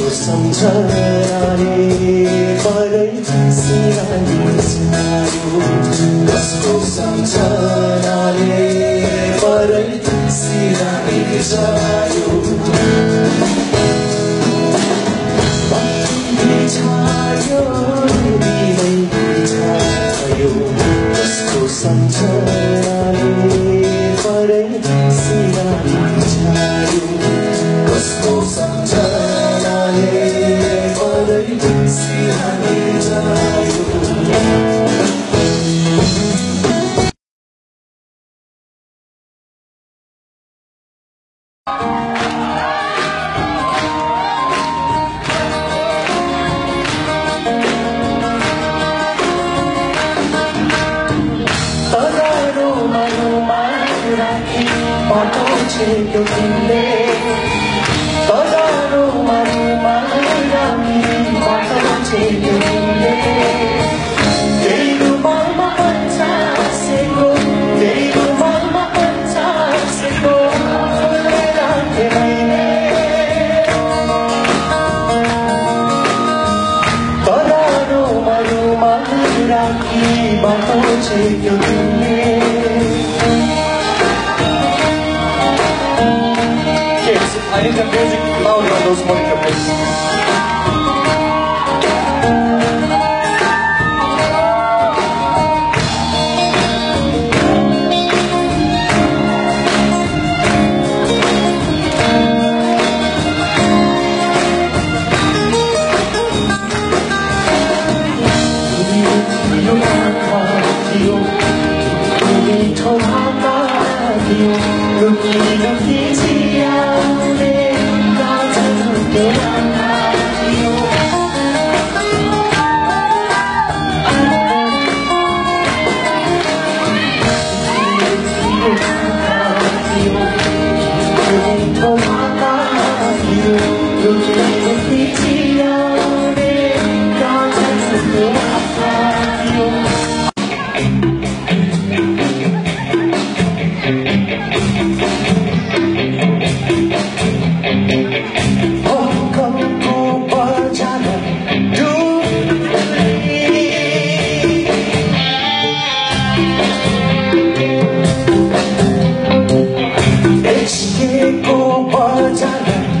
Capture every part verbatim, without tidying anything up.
H K O Bajana.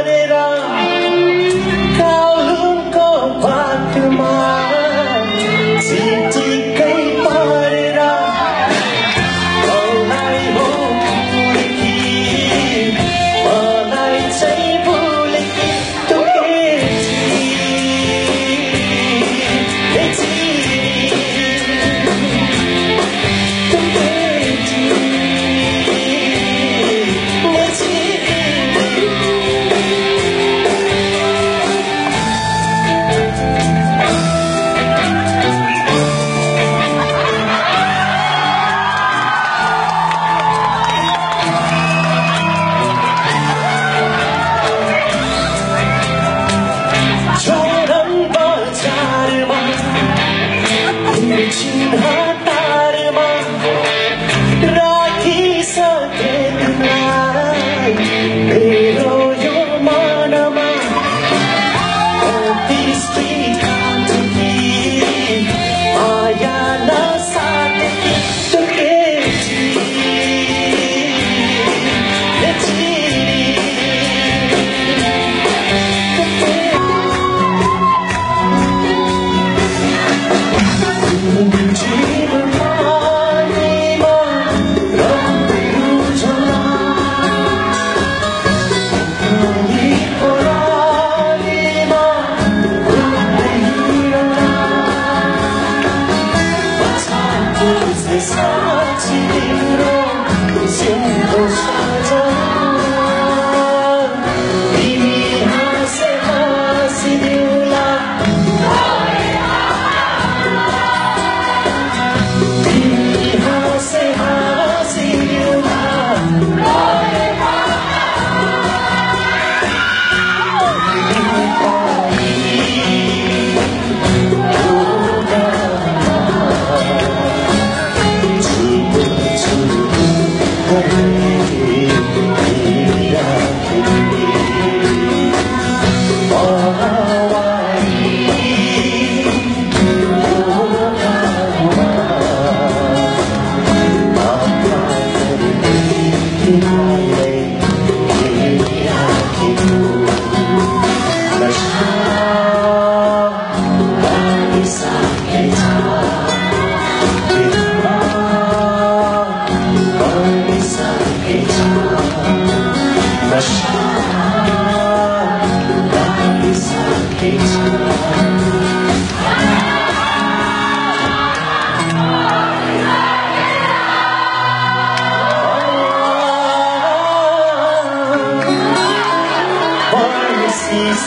Oh!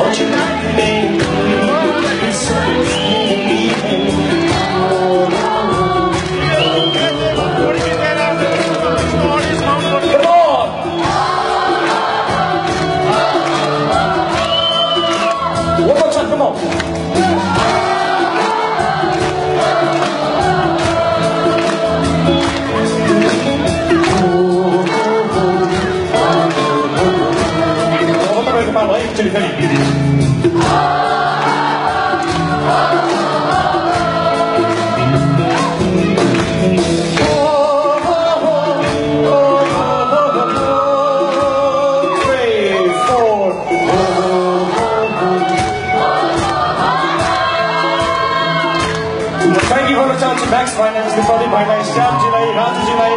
Thank you for the chance, Max. My name is Nifadi. My name is Shyam Jilai, Raju Jilai.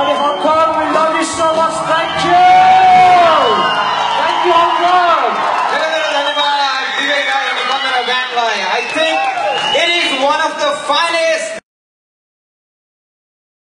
And Hong Kong, we love you so much. Thank you.